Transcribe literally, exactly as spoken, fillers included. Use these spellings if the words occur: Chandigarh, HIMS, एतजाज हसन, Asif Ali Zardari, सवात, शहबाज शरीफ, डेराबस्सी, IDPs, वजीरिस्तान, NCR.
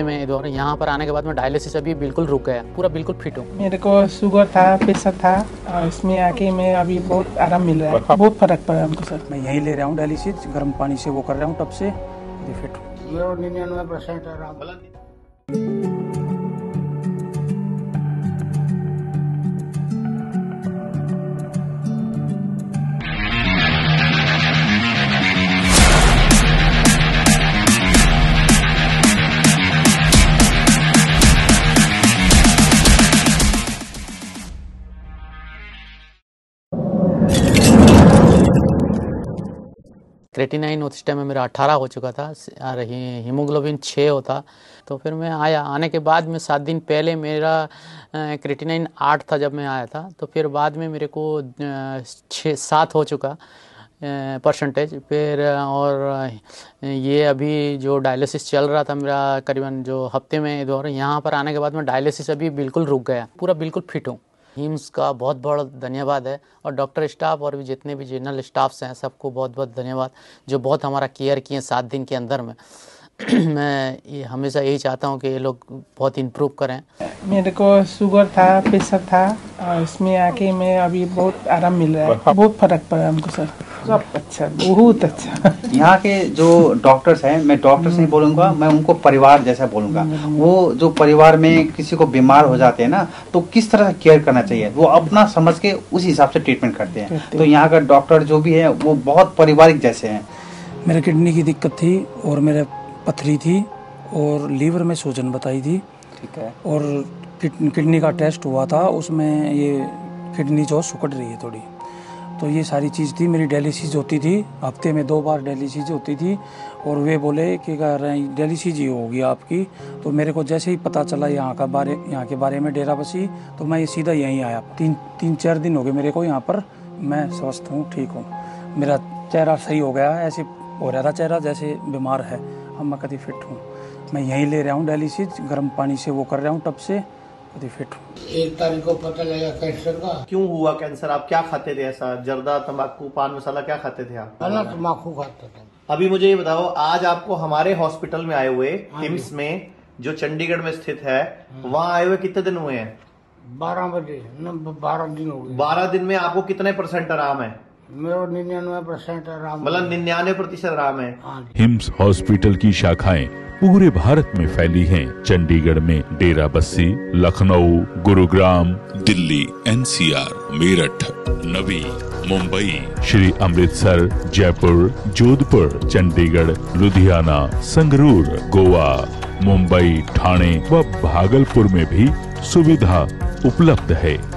मैं इधर यहाँ पर आने के बाद मैं डायलिसिस अभी बिल्कुल रुक गया, पूरा बिल्कुल फिट हूँ। मेरे को शुगर था, प्रेशर था, और इसमें आके मैं अभी बहुत आराम मिल रहा है, बहुत फर्क पड़ा हमको सर। मैं यही ले रहा हूँ डायलिसिस, गर्म पानी से वो कर रहा हूँ, तब से फिट हूँ निन्यानवे परसेंट आराम। क्रेटिनाइन उस टाइम में मेरा अठारह हो चुका था और हीमोग्लोबिन छः होता। तो फिर मैं आया, आने के बाद में सात दिन पहले मेरा क्रेटिनाइन आठ था जब मैं आया था, तो फिर बाद में मेरे को छः सात हो चुका परसेंटेज। फिर और ये अभी जो डायलिसिस चल रहा था मेरा करीबन जो हफ्ते में इधर यहाँ पर आने के बाद में डायलिसिस अभी बिल्कुल रुक गया, पूरा बिल्कुल फिट हूँ। हिम्स का बहुत बहुत धन्यवाद है और डॉक्टर स्टाफ और भी जितने भी जनरल स्टाफ्स हैं सबको बहुत बहुत धन्यवाद, जो बहुत हमारा केयर किए सात दिन के अंदर में। मैं ये हमेशा यही चाहता हूँ कि ये लोग बहुत इम्प्रूव करें। मेरे को शुगर था, प्रेशर था, और इसमें आके मैं अभी बहुत आराम मिल रहा है, बहुत फर्क पड़ा हमको सर, सब अच्छा, बहुत अच्छा। यहाँ के जो डॉक्टर्स हैं, मैं डॉक्टर्स नहीं बोलूँगा, मैं उनको परिवार जैसा बोलूँगा। वो जो परिवार में किसी को बीमार हो जाते हैं ना, तो किस तरह केयर करना चाहिए वो अपना समझ के उस हिसाब से ट्रीटमेंट करते हैं। तो यहाँ का डॉक्टर जो भी है वो बहुत पारिवारिक जैसे हैं। मेरे किडनी की दिक्कत थी और मेरे पथरी थी और लीवर में सूजन बताई थी, ठीक है, और किडनी का टेस्ट हुआ था, उसमें ये किडनी जो सिकुड़ रही है थोड़ी, तो ये सारी चीज़ थी। मेरी डायलिसिस होती थी, हफ्ते में दो बार डायलिसिस होती थी, और वे बोले कि कह रहे हैं डायलिसिस ही होगी आपकी। तो मेरे को जैसे ही पता चला यहाँ का बारे यहाँ के बारे में डेराबस्सी, तो मैं ये सीधा यहीं आया। तीन तीन चार दिन हो गए मेरे को यहाँ पर, मैं स्वस्थ हूँ, ठीक हूँ, मेरा चेहरा सही हो गया, ऐसे हो रहा था चेहरा जैसे बीमार है, अब मैं कभी फिट हूँ। मैं यही ले रहा हूँ डायलिसिस, गर्म पानी से वो कर रहा हूँ, तब से कभी फिट हूँ। एक तारीख को पता लगा कैंसर का। क्यों हुआ कैंसर? आप क्या खाते थे ऐसा? जर्दा, तंबाकू, पान मसाला क्या खाते थे आप? तंबाकू खाते थे। अभी मुझे ये बताओ, आज आपको हमारे हॉस्पिटल में आए हुए, हिम्स में जो चंडीगढ़ में स्थित है, वहाँ आए हुए कितने दिन हुए हैं? बारह बजे बारह दिन हो गए। बारह दिन में आपको कितने परसेंट आराम है? मेरा निन्यानवे परसेंट आराम, मतलब निन्यानवे प्रतिशत आराम है। हिम्स हॉस्पिटल की शाखाएं पूरे भारत में फैली हैं। चंडीगढ़ में डेराबस्सी, Lucknow, Gurugram, Delhi, N C R, Meerut, Navi Mumbai, Shri Amritsar, Jaipur, Jodhpur, Chandigarh, Ludhiana, Sangrur, Goa, Mumbai, Thane व भागलपुर में भी सुविधा उपलब्ध है।